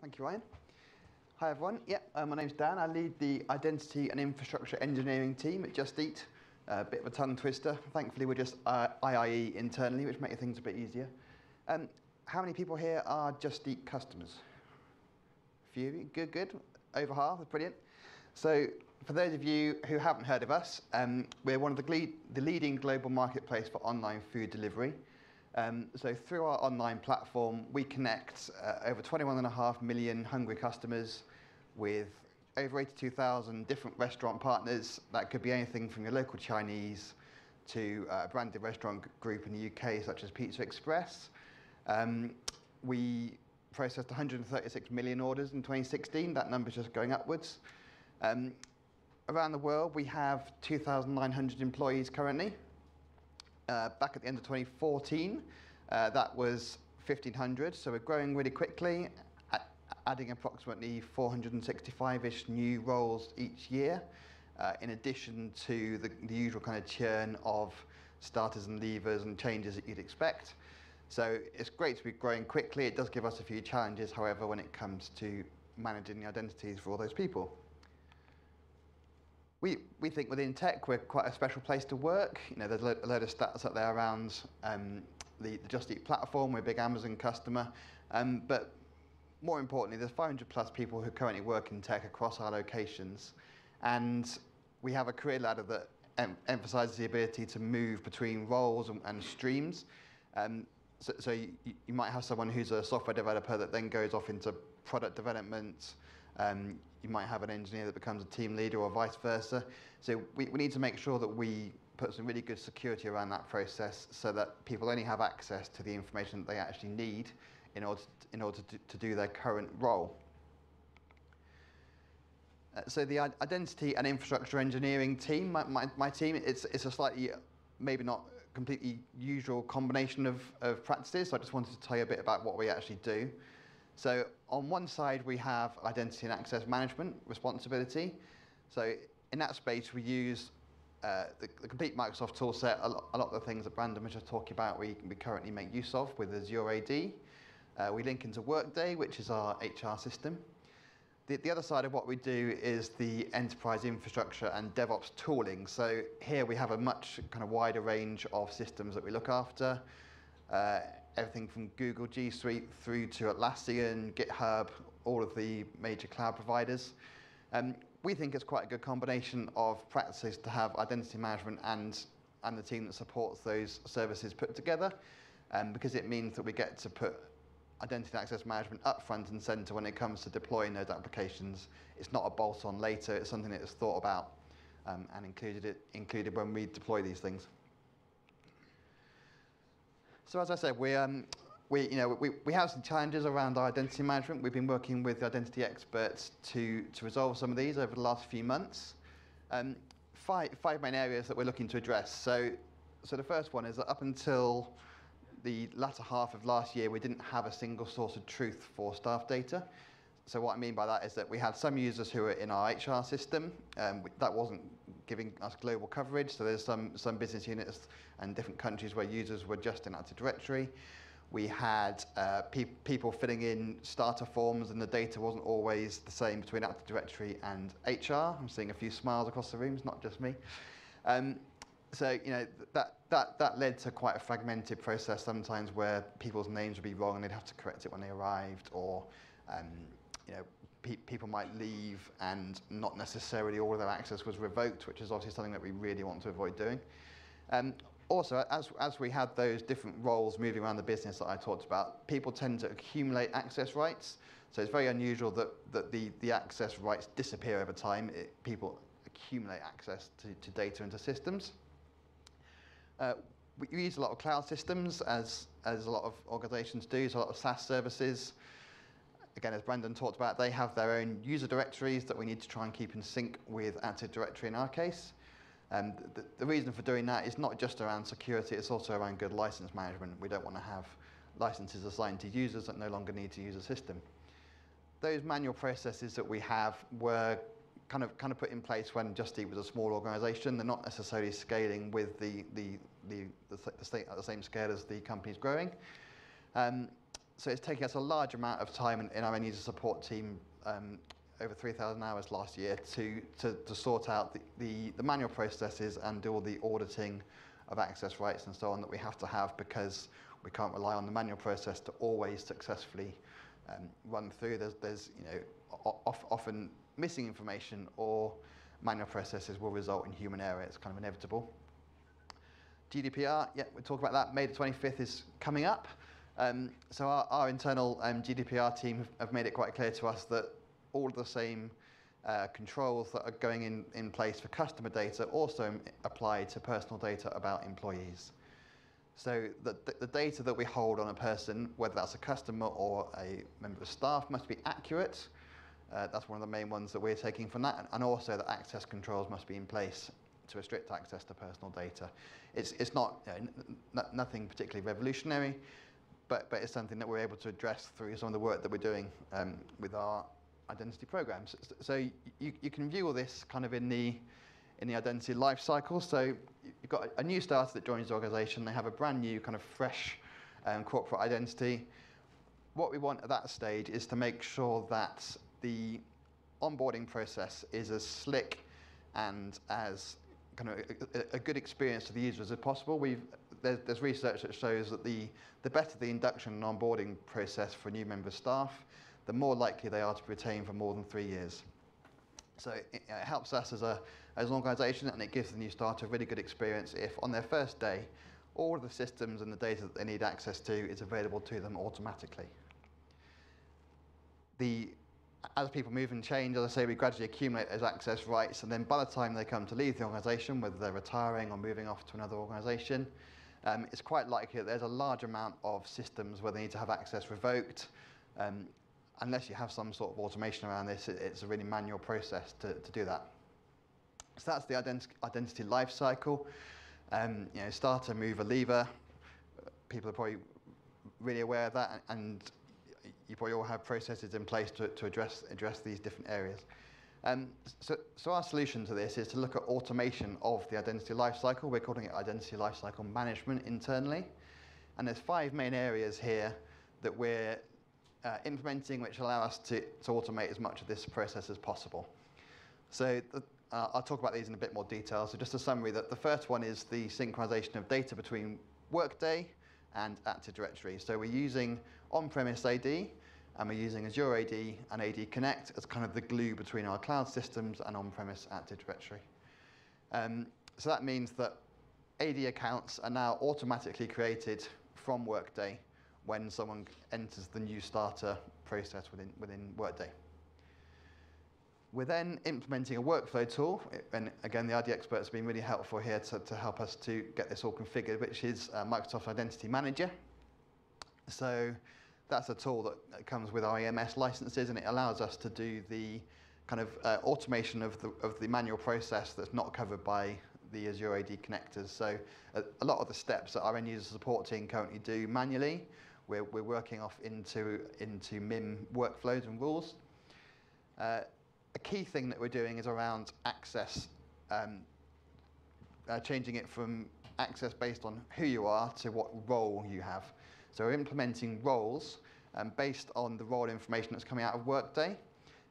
Thank you, Ryan. Hi, everyone. Yeah, my name's Dan. I lead the Identity and Infrastructure Engineering team at Just Eat. A bit of a tongue twister. Thankfully, we're just IIE internally, which makes things a bit easier. How many people here are Just Eat customers? A few of you. Good, good. Over half. That's brilliant. So for those of you who haven't heard of us, we're one of the leading global marketplace for online food delivery. So through our online platform, we connect over 21.5 million hungry customers with over 82,000 different restaurant partners. That could be anything from your local Chinese to a branded restaurant group in the UK, such as Pizza Express. We processed 136 million orders in 2016. That number's just going upwards. Around the world, we have 2,900 employees currently. Back at the end of 2014, that was 1,500. So we're growing really quickly, adding approximately 465-ish new roles each year, in addition to the usual kind of churn of starters and leavers and changes that you'd expect. So it's great to be growing quickly. It does give us a few challenges, however, when it comes to managing the identities for all those people. We think within tech we're quite a special place to work. You know, there's a load of stats up there around the Just Eat platform. We're a big Amazon customer, but more importantly, there's 500+ people who currently work in tech across our locations, and we have a career ladder that emphasizes the ability to move between roles and streams. So you might have someone who's a software developer that then goes off into product development. You might have an engineer that becomes a team leader or vice versa. So we need to make sure that we put some really good security around that process so that people only have access to the information that they actually need in order to do their current role. So the Identity and Infrastructure Engineering team, my team, it's a slightly, maybe not completely usual combination of practices. So I just wanted to tell you a bit about what we actually do. So on one side, we have identity and access management responsibility. So in that space, we use the complete Microsoft toolset. A lot of the things that Brandon was just talking about, we currently make use of with Azure AD. We link into Workday, which is our HR system. The other side of what we do is the enterprise infrastructure and DevOps tooling. So here we have a much kind of wider range of systems that we look after. Everything from Google G Suite through to Atlassian, GitHub, all of the major cloud providers. We think it's quite a good combination of practices to have identity management and the team that supports those services put together, because it means that we get to put identity and access management up front and center when it comes to deploying those applications. It's not a bolt-on later, it's something that is thought about and included when we deploy these things. So as I said, we have some challenges around our identity management. We've been working with identity experts to resolve some of these over the last few months. Five main areas that we're looking to address. So the first one is that up until the latter half of last year, we didn't have a single source of truth for staff data. So what I mean by that is that we had some users who were in our HR system. That wasn't giving us global coverage. So there's some business units and different countries where users were just in Active Directory. We had people filling in starter forms, and the data wasn't always the same between Active Directory and HR. I'm seeing a few smiles across the room. It's not just me. So you know that led to quite a fragmented process sometimes, where people's names would be wrong and they'd have to correct it when they arrived, or you know, people might leave and not necessarily all of their access was revoked, which is obviously something that we really want to avoid doing. Also, as we had those different roles moving around the business that I talked about, people tend to accumulate access rights. So it's very unusual that the access rights disappear over time. People accumulate access to data and to systems. We use a lot of cloud systems, as a lot of organizations do, so a lot of SaaS services. Again, as Brandon talked about, they have their own user directories that we need to try and keep in sync with Active Directory in our case. The reason for doing that is not just around security, it's also around good license management. We don't want to have licenses assigned to users that no longer need to use a system. Those manual processes that we have were kind of put in place when Just Eat was a small organization. They're not necessarily scaling with the same scale as the company's growing. So it's taking us a large amount of time in our end user support team, over 3,000 hours last year, to sort out the manual processes and do all the auditing of access rights and so on that we have to have, because we can't rely on the manual process to always successfully run through. There's you know, often missing information, or manual processes will result in human error. It's kind of inevitable. GDPR, yeah, we'll talk about that. May the 25th is coming up. So our internal GDPR team have made it quite clear to us that all of the same controls that are going in place for customer data also apply to personal data about employees. So the data that we hold on a person, whether that's a customer or a member of staff, must be accurate. That's one of the main ones that we're taking from that. And also that access controls must be in place to restrict access to personal data. It's not, you know, nothing particularly revolutionary, but it's something that we're able to address through some of the work that we're doing with our identity programs. So you can view all this kind of in the identity life cycle. So you've got a new starter that joins the organization. They have a brand new kind of fresh corporate identity. What we want at that stage is to make sure that the onboarding process is as slick and as kind of a good experience to the users as possible. There's research that shows that the better the induction and onboarding process for a new member of staff, the more likely they are to retain for more than 3 years. So it helps us as an organisation, and it gives the new starter a really good experience if on their first day, all of the systems and the data that they need access to is available to them automatically. As people move and change, as I say, we gradually accumulate those access rights, and then by the time they come to leave the organisation, whether they're retiring or moving off to another organisation, it's quite likely that there's a large amount of systems where they need to have access revoked. Unless you have some sort of automation around this, it's a really manual process to do that. So that's the identity life cycle. You know, starter, mover, lever. People are probably really aware of that, and you probably all have processes in place to address these different areas. So our solution to this is to look at automation of the identity life cycle. We're calling it identity life cycle management internally, and there's 5 main areas here that we're implementing, which allow us to automate as much of this process as possible. So I'll talk about these in a bit more detail. So just a summary, that the first one is the synchronization of data between Workday and Active Directory. So we're using on-premise AD, and we're using Azure AD and AD Connect as kind of the glue between our cloud systems and on-premise Active Directory. So that means that AD accounts are now automatically created from Workday when someone enters the new starter process within Workday. We're then implementing a workflow tool, and again, the ID experts have been really helpful here to help us to get this all configured, which is Microsoft Identity Manager. So that's a tool that comes with our EMS licenses, and it allows us to do the kind of automation of the manual process that's not covered by the Azure AD connectors. So a lot of the steps that our end user support team currently do manually, we're working off into MIM workflows and rules. A key thing that we're doing is around access, changing it from access based on who you are to what role you have. So we're implementing roles based on the role information that's coming out of Workday,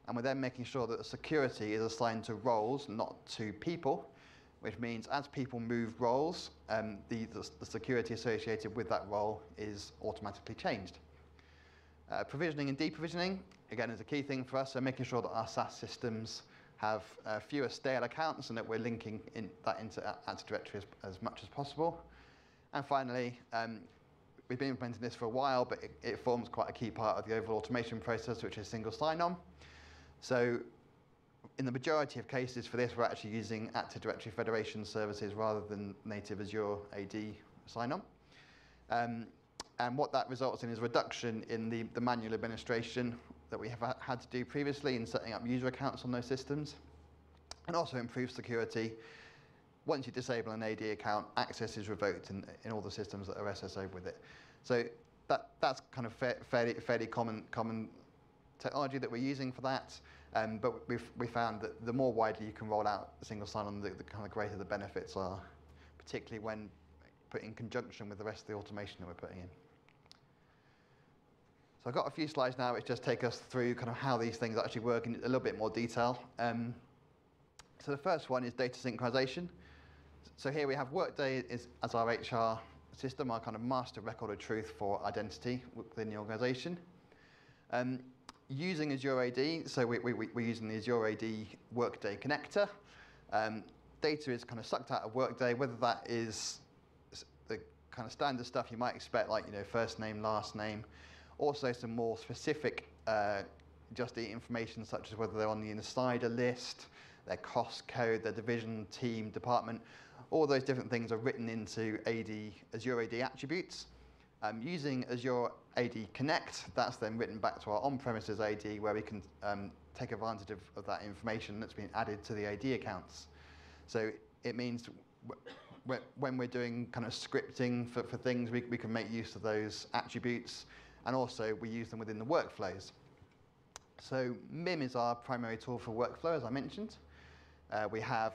and we're then making sure that the security is assigned to roles, not to people, which means as people move roles, the security associated with that role is automatically changed. Provisioning and deprovisioning, again, is a key thing for us, so making sure that our SaaS systems have fewer stale accounts and that we're linking that into Active Directory as much as possible. And finally, we've been implementing this for a while, but it forms quite a key part of the overall automation process, which is single sign-on. So in the majority of cases for this, we're actually using Active Directory Federation Services rather than native Azure AD sign-on. And what that results in is a reduction in the manual administration that we have had to do previously in setting up user accounts on those systems, and also improves security. Once you disable an AD account, access is revoked in all the systems that are SSO'd with it. So that's kind of fairly common technology that we're using for that. But we found that the more widely you can roll out single sign-on, the kind of greater the benefits are, particularly when put in conjunction with the rest of the automation that we're putting in. So I've got a few slides now which just take us through kind of how these things actually work in a little bit more detail. So the first one is data synchronization. So here we have Workday as our HR system, our kind of master record of truth for identity within the organization. Using Azure AD, so we're using the Azure AD Workday connector. Data is kind of sucked out of Workday, whether that is the kind of standard stuff you might expect, like first name, last name, also some more specific Just Eat information, such as whether they're on the insider list, their cost code, their division, team, department. All those different things are written into Azure AD attributes. Using Azure AD Connect, that's then written back to our on-premises AD, where we can take advantage of that information that's been added to the AD accounts. So it means when we're doing kind of scripting for things, we can make use of those attributes, and also we use them within the workflows. So MIM is our primary tool for workflow, as I mentioned. We have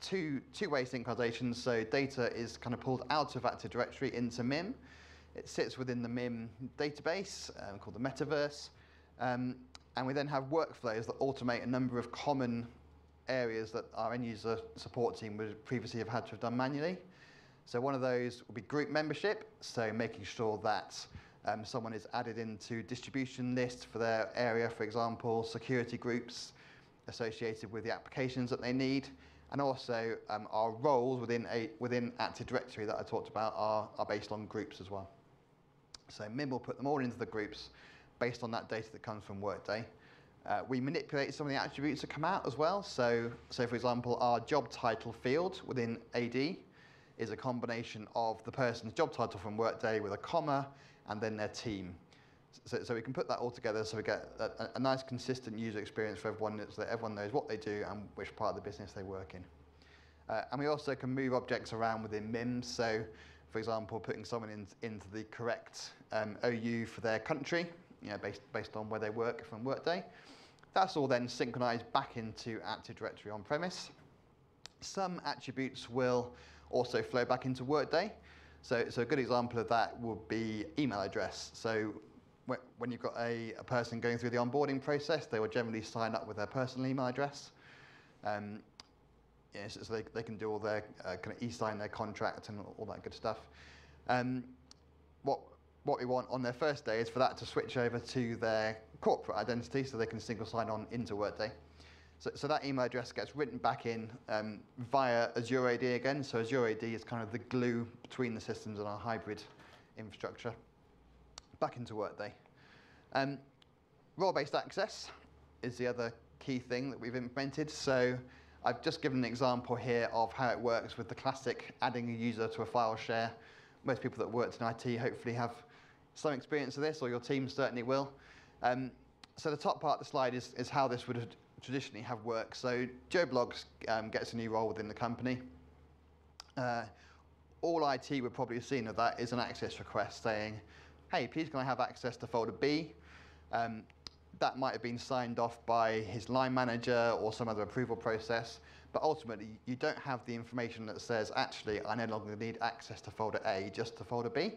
two-way synchronization, so data is kind of pulled out of Active Directory into MIM. It sits within the MIM database called the Metaverse, and we then have workflows that automate a number of common areas that our end-user support team would previously have had to have done manually. So one of those would be group membership, so making sure that someone is added into distribution lists for their area, for example, security groups associated with the applications that they need, and also our roles within Active Directory that I talked about are based on groups as well. So MIM will put them all into the groups based on that data that comes from Workday. We manipulate some of the attributes that come out as well. So for example, our job title field within AD is a combination of the person's job title from Workday with a comma and then their team. So we can put that all together so we get a nice consistent user experience for everyone, so that everyone knows what they do and which part of the business they work in. And we also can move objects around within MIM. So for example, putting someone into the correct OU for their country, based on where they work from Workday. That's all then synchronized back into Active Directory on-premise. Some attributes will also flow back into Workday. So a good example of that would be email address. So when you've got a person going through the onboarding process, they will generally sign up with their personal email address. So they can do all their kind of e-sign their contract and all that good stuff. What we want on their first day is for that to switch over to their corporate identity so they can single sign on into Workday. So that email address gets written back in via Azure AD again. So Azure AD is kind of the glue between the systems and our hybrid infrastructure back into Workday. Role-based access is the other key thing that we've implemented. So I've just given an example here of how it works with the classic adding a user to a file share. Most people that worked in IT hopefully have some experience of this, or your team certainly will. So the top part of the slide is how this would have traditionally have worked. So Joe Bloggs gets a new role within the company. All IT would probably have seen of that is an access request saying, hey, please can I have access to folder B? That might have been signed off by his line manager or some other approval process, but ultimately you don't have the information that says, actually, I no longer need access to folder A, just to folder B.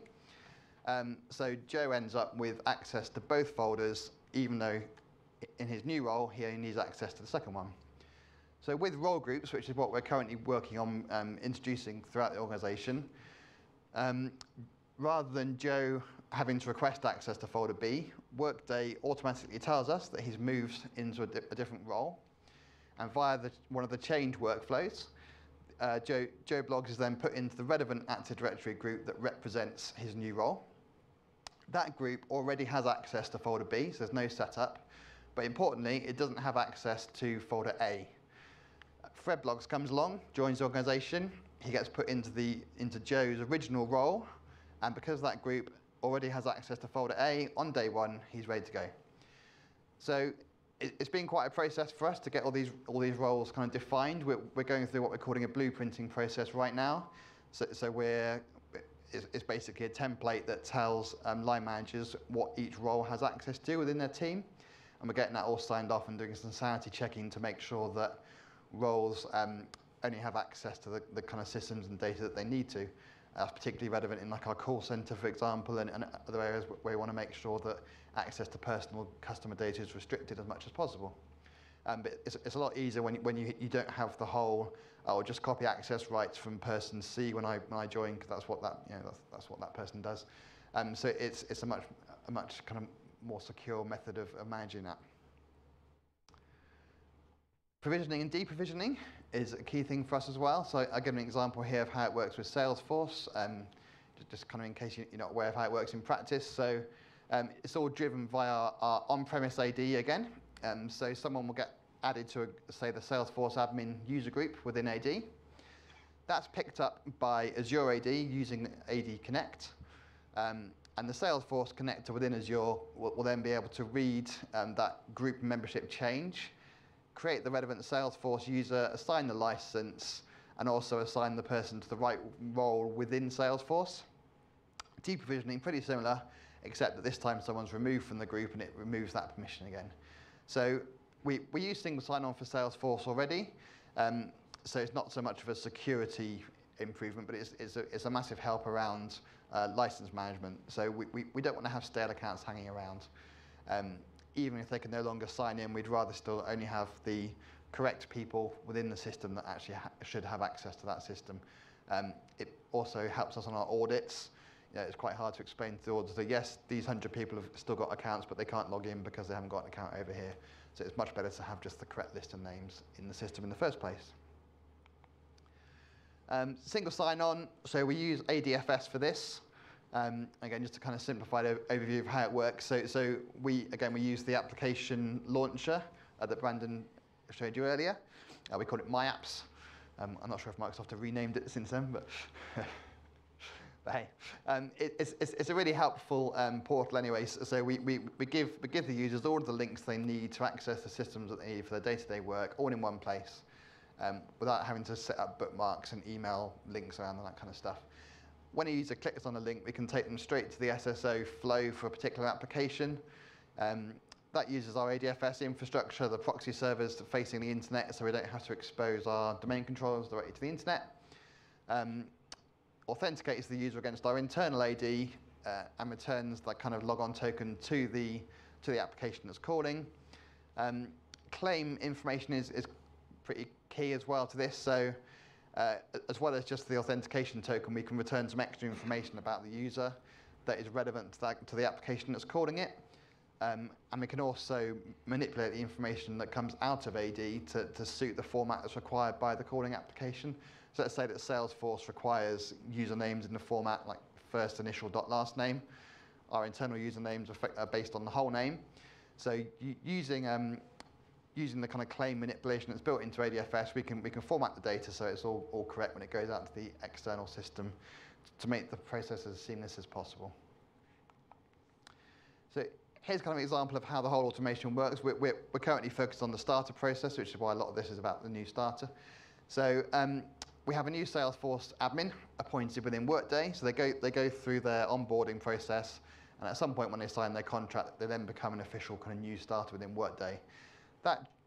So Joe ends up with access to both folders, even though in his new role, he only needs access to the second one. So with role groups, which is what we're currently working on introducing throughout the organization, rather than Joe having to request access to folder B, Workday automatically tells us that he's moved into a different role. And via one of the change workflows, Joe Bloggs is then put into the relevant Active Directory group that represents his new role. That group already has access to folder B, so there's no setup. But importantly, it doesn't have access to folder A. Fred Bloggs comes along, joins the organization. He gets put into Joe's original role. And because that group already has access to folder A, on day one, he's ready to go. So it's been quite a process for us to get all these roles kind of defined. We're going through what we're calling a blueprinting process right now. It's basically a template that tells line managers what each role has access to within their team. And we're getting that all signed off and doing some sanity checking to make sure that roles only have access to the kind of systems and data that they need to. That's particularly relevant in like our call center, for example, and other areas where we want to make sure that access to personal customer data is restricted as much as possible. But it's a lot easier when you don't have the whole, oh, just copy access rights from person C when I join, because that's what that, you know, that's what that person does. So it's a much kind of more secure method of managing that. Provisioning and deprovisioning is a key thing for us as well. So I'll give an example here of how it works with Salesforce, just kind of in case you're not aware of how it works in practice. So it's all driven via our on-premise AD again. So someone will get added to, say, the Salesforce admin user group within AD. That's picked up by Azure AD using AD Connect. And the Salesforce connector within Azure will then be able to read that group membership change, create the relevant Salesforce user, assign the license, and also assign the person to the right role within Salesforce. Deprovisioning, pretty similar, except that this time someone's removed from the group and it removes that permission again. So we use single sign-on for Salesforce already, so it's not so much of a security improvement, but it's a massive help around license management. So we don't want to have stale accounts hanging around. Even if they can no longer sign in, we'd rather still only have the correct people within the system that actually should have access to that system. It also helps us on our audits. You know, it's quite hard to explain to the auditor that, yes, these 100 people have still got accounts, but they can't log in because they haven't got an account over here. So it's much better to have just the correct list of names in the system in the first place. Single sign-on, so we use ADFS for this. Again, just a kind of simplified overview of how it works. So we use the application launcher that Brandon showed you earlier. We call it MyApps. I'm not sure if Microsoft have renamed it since then, but, but hey, it's a really helpful portal anyway. So we give the users all of the links they need to access the systems that they need for their day-to-day work, all in one place, without having to set up bookmarks and email links around and that kind of stuff. When a user clicks on a link, we can take them straight to the SSO flow for a particular application. That uses our ADFS infrastructure, the proxy servers facing the internet, so we don't have to expose our domain controllers directly to the internet. Authenticates the user against our internal AD and returns that kind of logon token to the application that's calling. Claim information is pretty key as well to this. So, as well as just the authentication token, we can return some extra information about the user that is relevant to the application that's calling it. And we can also manipulate the information that comes out of AD to suit the format that's required by the calling application. So let's say that Salesforce requires usernames in the format like first initial dot last name. Our internal usernames are based on the whole name. So using the kind of claim manipulation that's built into ADFS, we can format the data so it's all correct when it goes out to the external system to make the process as seamless as possible. So here's kind of an example of how the whole automation works. We're currently focused on the starter process, which is why a lot of this is about the new starter. So we have a new Salesforce admin appointed within Workday. So they go through their onboarding process, and at some point when they sign their contract, they then become an official kind of new starter within Workday.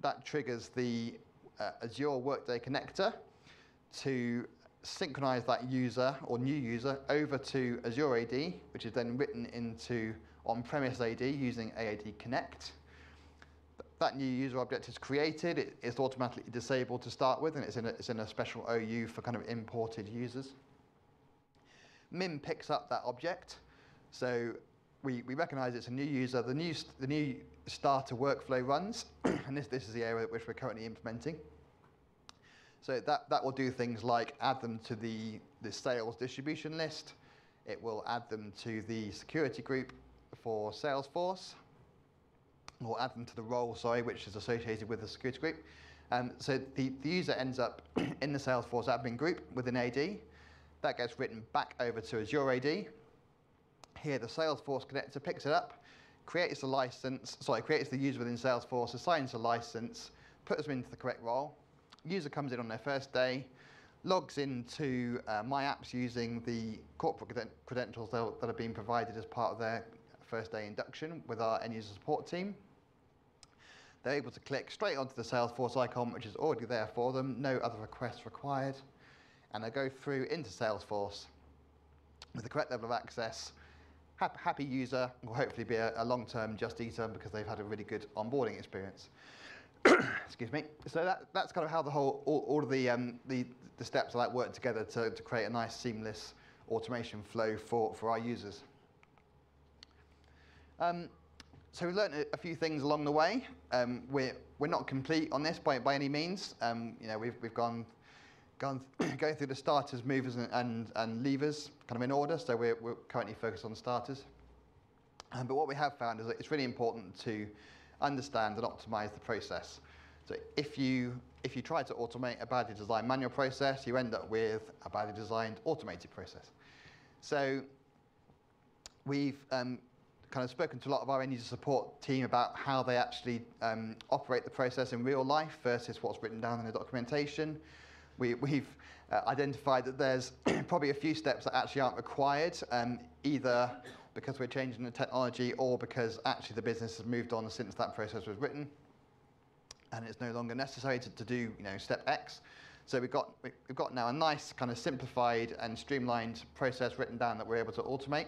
That triggers the Azure Workday connector to synchronize that user or new user over to Azure AD, which is then written into on-premise AD using AD Connect. That new user object is created. It's automatically disabled to start with, and it's in a special OU for kind of imported users. MIM picks up that object. So we recognize it's a new user. The new starter workflow runs, and this is the area which we're currently implementing. So that will do things like add them to the sales distribution list. It will add them to the security group for Salesforce, or add them to the role, sorry, which is associated with the security group. So the user ends up in the Salesforce admin group within AD. That gets written back over to Azure AD. Here the Salesforce connector picks it up, creates the user within Salesforce, assigns a license, puts them into the correct role. User comes in on their first day, logs into MyApps using the corporate credentials that have been provided as part of their first day induction with our end user support team. They're able to click straight onto the Salesforce icon, which is already there for them, no other requests required, and they go through into Salesforce. with the correct level of access, happy user will hopefully be a long-term Just Eater because they've had a really good onboarding experience. Excuse me. So that's kind of how the whole all of the steps of that work together to create a nice seamless automation flow for our users. So we've learned a few things along the way. We're not complete on this by any means. You know, we've gone through the starters, movers, and levers kind of in order. So we're currently focused on starters. But what we have found is that it's really important to understand and optimize the process. So if you try to automate a badly designed manual process, you end up with a badly designed automated process. So we've kind of spoken to a lot of our end user support team about how they actually operate the process in real life versus what's written down in the documentation. We've identified that there's probably a few steps that actually aren't required, either because we're changing the technology or because actually the business has moved on since that process was written, and it's no longer necessary to do, you know, step X. So we've got now a nice kind of simplified and streamlined process written down that we're able to automate.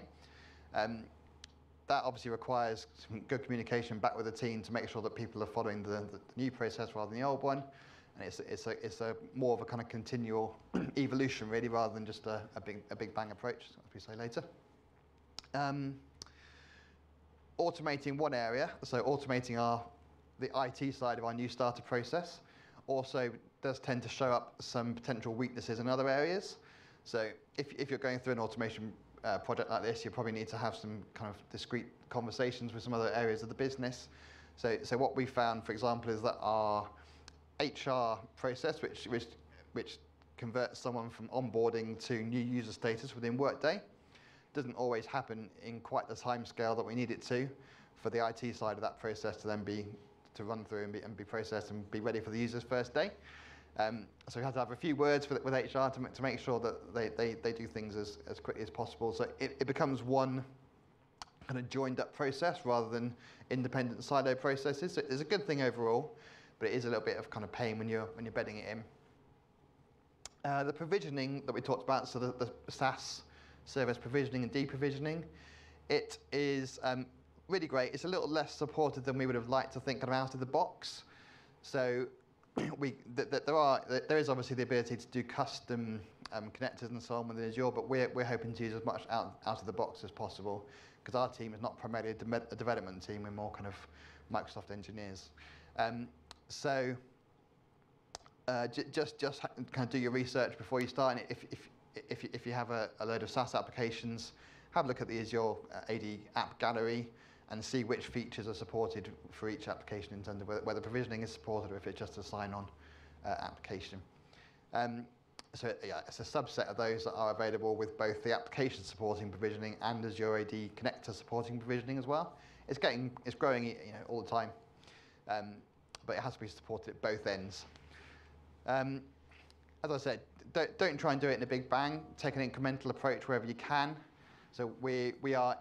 That obviously requires some good communication back with the team to make sure that people are following the new process rather than the old one. And it's more of a kind of continual evolution, really, rather than just a big bang approach, as we say later. Automating one area, so automating the IT side of our new starter process, also does tend to show up some potential weaknesses in other areas. So if you're going through an automation project like this, you probably need to have some kind of discrete conversations with some other areas of the business. So what we found, for example, is that our HR process, which converts someone from onboarding to new user status within Workday, doesn't always happen in quite the time scale that we need it to for the IT side of that process to then run through and be processed and be ready for the user's first day. So we had to have a few words with HR to make sure that they do things as quickly as possible. So it becomes one kind of joined up process rather than independent silo processes. So it's a good thing overall, but it is a little bit of kind of pain when you're bedding it in. The provisioning that we talked about, so the SaaS service provisioning and deprovisioning, it is really great. It's a little less supported than we would have liked to think kind of out of the box. So there is obviously the ability to do custom connectors and so on within Azure, but we're hoping to use as much out of the box as possible because our team is not primarily a development team. We're more kind of Microsoft engineers. So just kind of do your research before you start. And if you have a load of SaaS applications, have a look at the Azure AD app gallery and see which features are supported for each application in terms of whether provisioning is supported or if it's just a sign-on application. So yeah, it's a subset of those that are available with both the application supporting provisioning and Azure AD connector supporting provisioning as well. It's growing, you know, all the time, but it has to be supported at both ends. As I said, don't try and do it in a big bang. Take an incremental approach wherever you can. So we are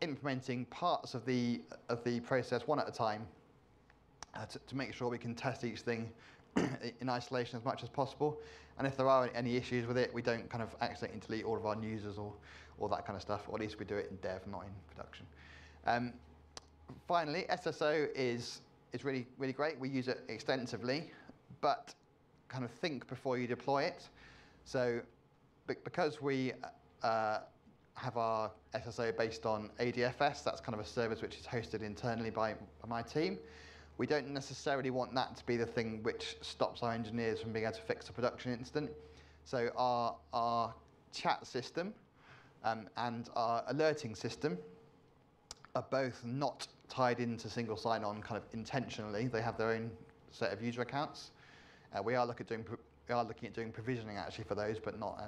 implementing parts of the process one at a time to make sure we can test each thing in isolation as much as possible. And if there are any issues with it, we don't kind of accidentally delete all of our users or that kind of stuff, or at least we do it in dev, not in production. Finally, SSO is really, really great. We use it extensively, but kind of think before you deploy it. So because we have our SSO based on ADFS, that's kind of a service which is hosted internally by my team, we don't necessarily want that to be the thing which stops our engineers from being able to fix a production incident. So our chat system and our alerting system are both not tied into single sign-on kind of intentionally. They have their own set of user accounts. We are looking at doing provisioning actually for those, but not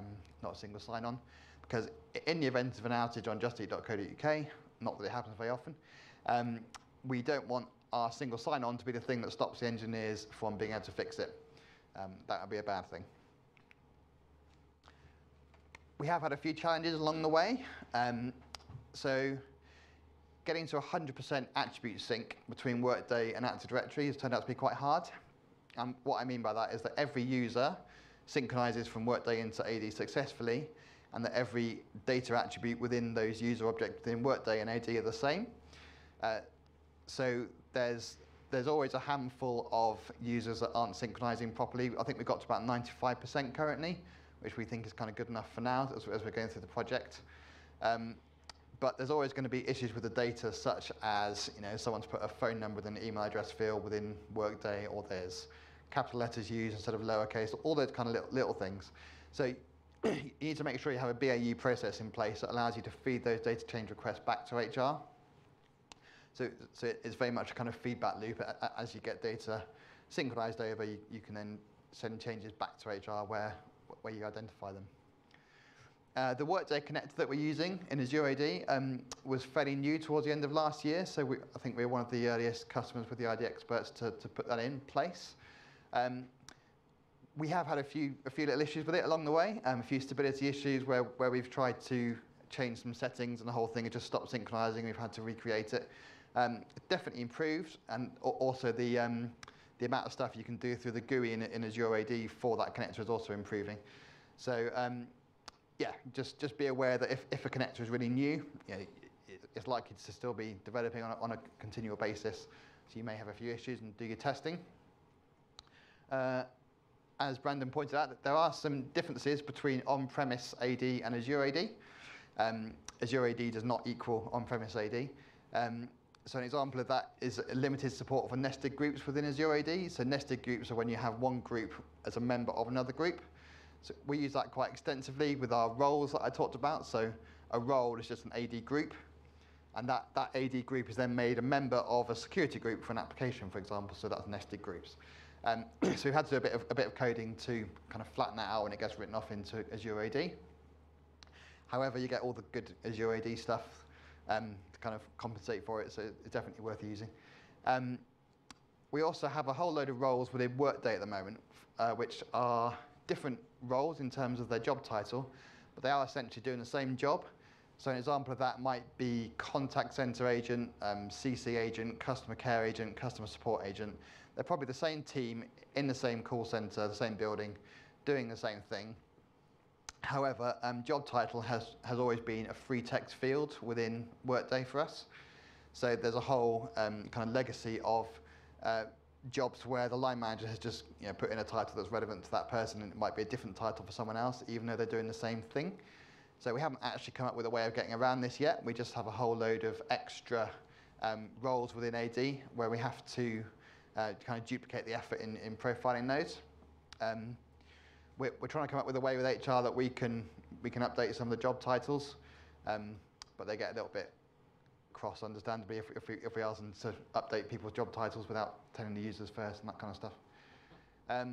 single sign-on, because in the event of an outage on justeat.co.uk, not that it happens very often, we don't want our single sign-on to be the thing that stops the engineers from being able to fix it. That would be a bad thing. We have had a few challenges along the way. So getting to 100% attribute sync between Workday and Active Directory has turned out to be quite hard. And what I mean by that is that every user synchronizes from Workday into AD successfully, and that every data attribute within those user objects within Workday and AD are the same. So there's always a handful of users that aren't synchronizing properly. I think we've got to about 95% currently, which we think is kind of good enough for now as we're going through the project. But there's always going to be issues with the data, such as someone's put a phone number with an email address field within Workday, or there's capital letters used instead of lowercase, all those kind of little things. So you need to make sure you have a BAU process in place that allows you to feed those data change requests back to HR. So it's very much a kind of feedback loop. As you get data synchronized over, you can then send changes back to HR where you identify them. The Workday Connect that we're using in Azure AD was fairly new towards the end of last year, so I think we were one of the earliest customers with the ID experts to put that in place. We have had a few little issues with it along the way, a few stability issues where we've tried to change some settings and the whole thing has just stopped synchronizing. We've had to recreate it. Definitely improved, and also the amount of stuff you can do through the GUI in Azure AD for that connector is also improving. So yeah, just be aware that if a connector is really new, it's likely to still be developing on a continual basis. So you may have a few issues and do your testing. As Brandon pointed out, there are some differences between on-premise AD and Azure AD. Azure AD does not equal on-premise AD. So an example of that is limited support for nested groups within Azure AD. So nested groups are when you have one group as a member of another group. So we use that quite extensively with our roles that I talked about. So a role is just an AD group, and that AD group is then made a member of a security group for an application, for example. So that's nested groups. So we've had to do a bit of coding to kind of flatten that out when it gets written off into Azure AD. However, you get all the good Azure AD stuff to kind of compensate for it, so it's definitely worth using. We also have a whole load of roles within Workday at the moment, which are different roles in terms of their job title, but they are essentially doing the same job. So an example of that might be contact center agent, CC agent, customer care agent, customer support agent. They're probably the same team in the same call center, the same building, doing the same thing. However, job title has always been a free text field within Workday for us. So there's a whole kind of legacy of jobs where the line manager has just put in a title that's relevant to that person, and it might be a different title for someone else, even though they're doing the same thing. So we haven't actually come up with a way of getting around this yet. We just have a whole load of extra roles within AD where we have to kind of duplicate the effort in profiling those. We're trying to come up with a way with HR that we can update some of the job titles, but they get a little bit cross, understandably, if we ask them to update people's job titles without telling the users first and that kind of stuff.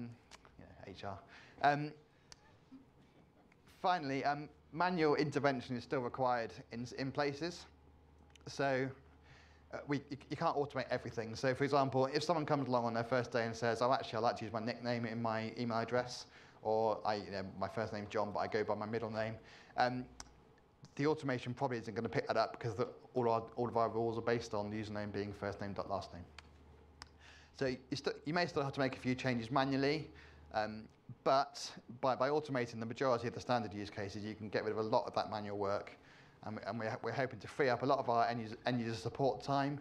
HR. Finally, manual intervention is still required in places. So you can't automate everything. So for example, if someone comes along on their first day and says, oh, actually, I'd like to use my nickname in my email address, or my first name's John, but I go by my middle name, the automation probably isn't going to pick that up because all of our rules are based on the username being first name dot last name. So you may still have to make a few changes manually. But by automating the majority of the standard use cases, you can get rid of a lot of that manual work. And we're hoping to free up a lot of our end user support time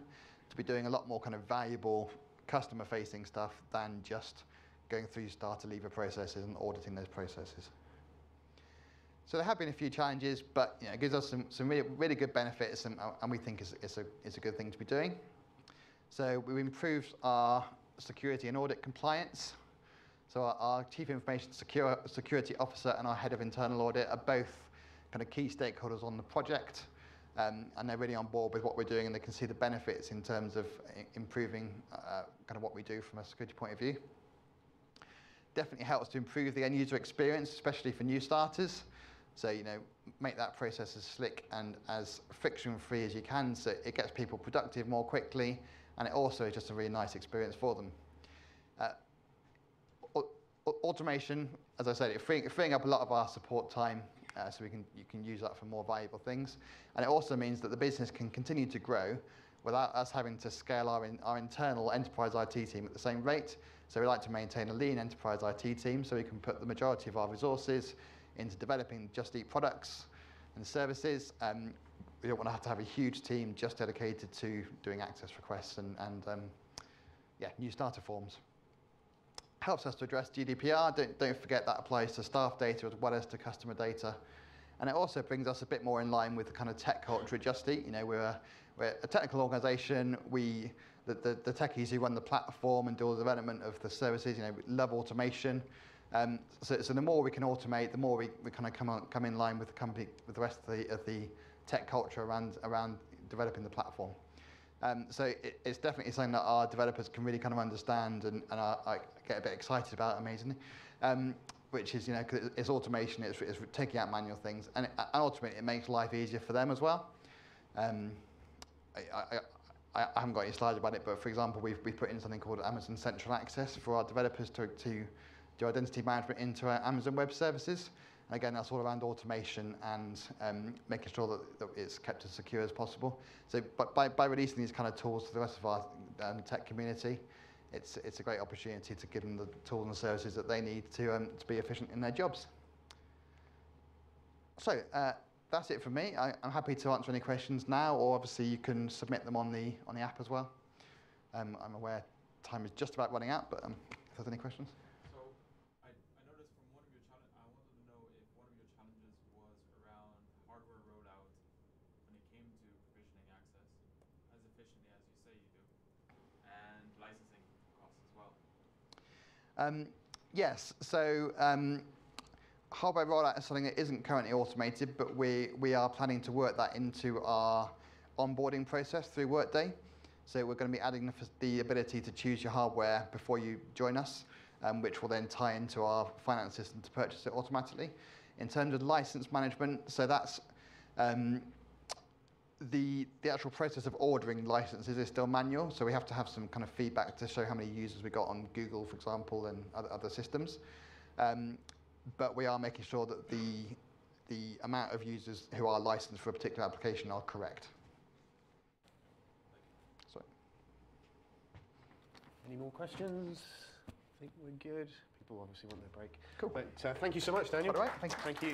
to be doing a lot more kind of valuable customer-facing stuff than just going through start-to-leaver processes and auditing those processes. So there have been a few challenges, but it gives us some really, really good benefits, and we think it's a good thing to be doing. So we've improved our security and audit compliance. So our Chief Information Security Officer and our Head of Internal Audit are both kind of key stakeholders on the project, and they're really on board with what we're doing, and they can see the benefits in terms of improving kind of what we do from a security point of view. Definitely helps to improve the end user experience, especially for new starters. So make that process as slick and as friction-free as you can, so it gets people productive more quickly, and it also is just a really nice experience for them. Automation, as I said, it's freeing up a lot of our support time, so you can use that for more valuable things. And it also means that the business can continue to grow without us having to scale our internal enterprise IT team at the same rate. So we like to maintain a lean enterprise IT team so we can put the majority of our resources into developing Just Eat products and services. We don't want to have a huge team just dedicated to doing access requests and new starter forms. Helps us to address GDPR. Don't forget that applies to staff data as well as to customer data. And it also brings us a bit more in line with the kind of tech culture at Just Eat. You know, we're a technical organization. The techies who run the platform and do all the development of the services, you know, love automation. So the more we can automate, the more we kind of come in line with the company, with the rest of the tech culture around developing the platform. So it's definitely something that our developers can really kind of understand and I get a bit excited about, amazingly. Which is, you know, cause it's automation, it's taking out manual things, and ultimately it makes life easier for them as well. I haven't got any slides about it, but for example, we've put in something called Amazon Central Access for our developers to do identity management into our Amazon Web Services. And again, that's all around automation and making sure that it's kept as secure as possible. So by releasing these kind of tools to the rest of our tech community, it's a great opportunity to give them the tools and services that they need to be efficient in their jobs. So that's it for me. I'm happy to answer any questions now, or obviously you can submit them on the app as well. I'm aware time is just about running out, but if there's any questions. Yes, so hardware rollout is something that isn't currently automated, but we are planning to work that into our onboarding process through Workday. So we're going to be adding the ability to choose your hardware before you join us, which will then tie into our finance system to purchase it automatically. In terms of license management, so that's the actual process of ordering licenses is still manual, so we have to have some kind of feedback to show how many users we got on Google, for example, and other systems. But we are making sure that the amount of users who are licensed for a particular application are correct. Sorry. Any more questions? I think we're good. People obviously want their break. Cool. But thank you so much, Daniel. All right. Thank you.